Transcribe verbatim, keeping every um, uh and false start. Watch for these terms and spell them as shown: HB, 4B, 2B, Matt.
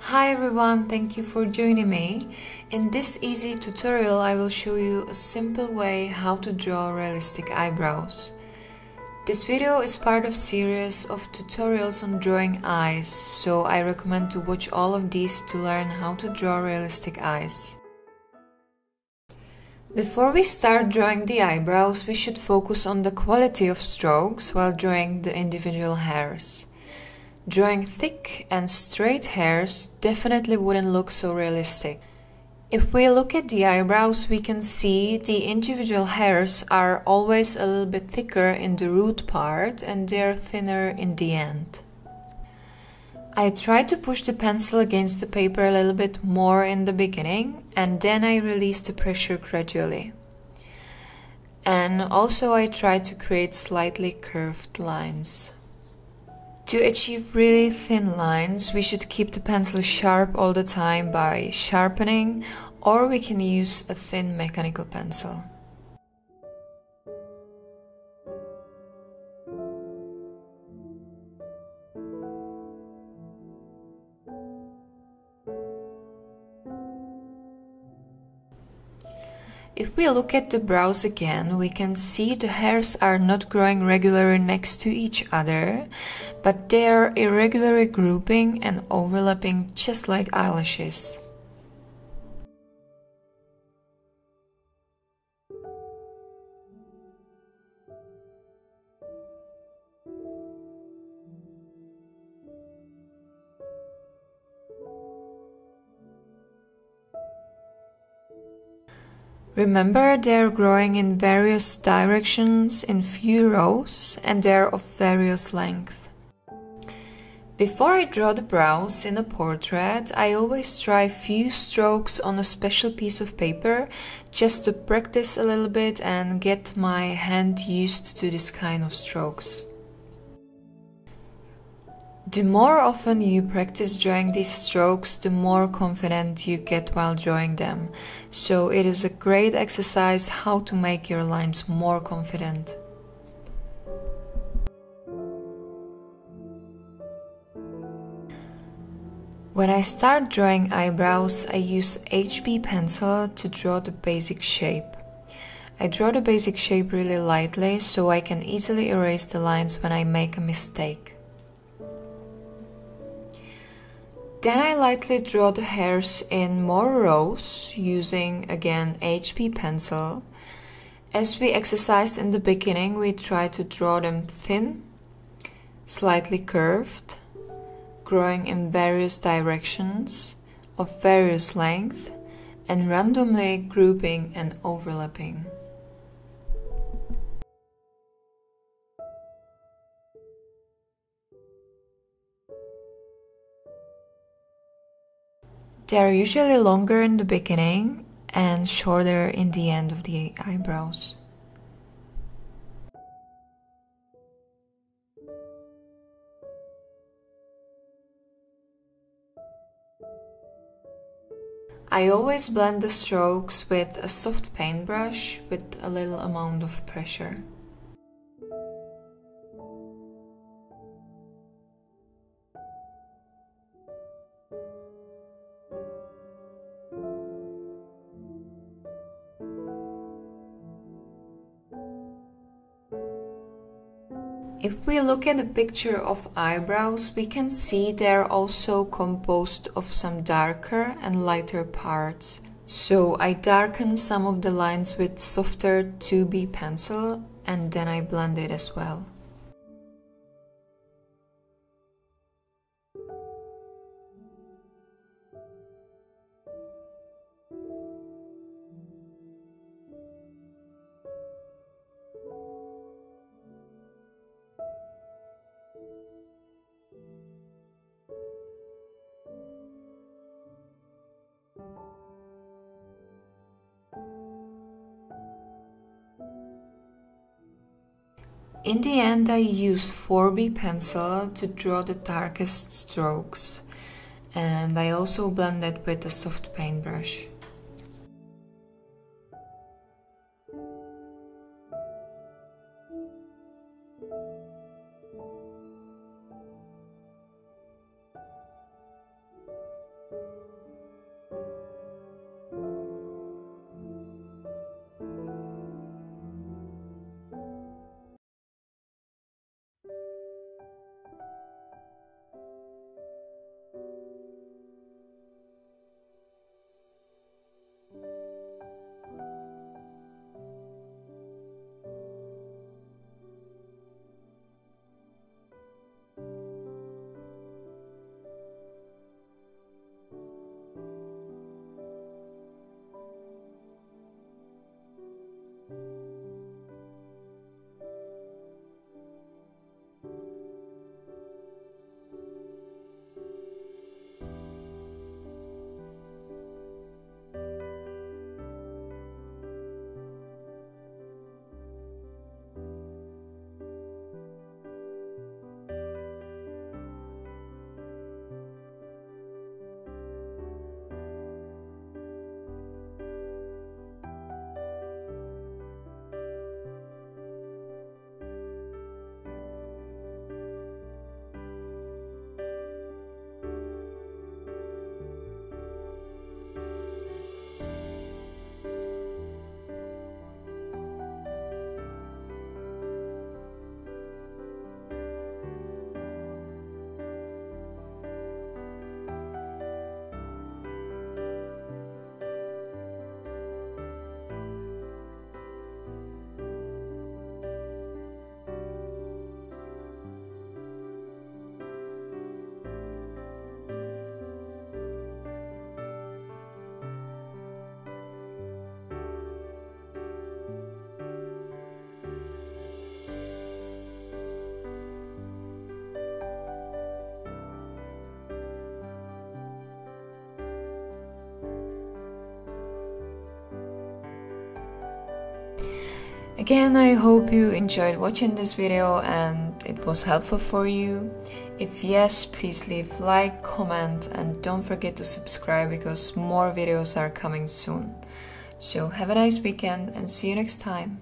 Hi everyone, thank you for joining me. In this easy tutorial I will show you a simple way how to draw realistic eyebrows. This video is part of a series of tutorials on drawing eyes, so I recommend to watch all of these to learn how to draw realistic eyes. Before we start drawing the eyebrows, we should focus on the quality of strokes while drawing the individual hairs. Drawing thick and straight hairs definitely wouldn't look so realistic. If we look at the eyebrows, we can see the individual hairs are always a little bit thicker in the root part and they're thinner in the end. I tried to push the pencil against the paper a little bit more in the beginning and then I released the pressure gradually. And also I tried to create slightly curved lines. To achieve really thin lines, we should keep the pencil sharp all the time by sharpening, or we can use a thin mechanical pencil. If we look at the brows again, we can see the hairs are not growing regularly next to each other, but they are irregularly grouping and overlapping just like eyelashes. Remember, they're growing in various directions in few rows and they're of various length. Before I draw the brows in a portrait, I always try few strokes on a special piece of paper just to practice a little bit and get my hand used to this kind of strokes. The more often you practice drawing these strokes, the more confident you get while drawing them. So it is a great exercise how to make your lines more confident. When I start drawing eyebrows, I use H B pencil to draw the basic shape. I draw the basic shape really lightly so I can easily erase the lines when I make a mistake. Then I lightly draw the hairs in more rows using again H B pencil. As we exercised in the beginning, we try to draw them thin, slightly curved, growing in various directions, of various length, and randomly grouping and overlapping. They are usually longer in the beginning and shorter in the end of the eyebrows. I always blend the strokes with a soft paintbrush with a little amount of pressure. If we look at the picture of eyebrows, we can see they are also composed of some darker and lighter parts. So I darken some of the lines with softer two B pencil and then I blend it as well. In the end, I use four B pencil to draw the darkest strokes, and I also blend that with a soft paintbrush. Again, I hope you enjoyed watching this video and it was helpful for you. If yes, please leave like, comment, and don't forget to subscribe because more videos are coming soon. So have a nice weekend and see you next time.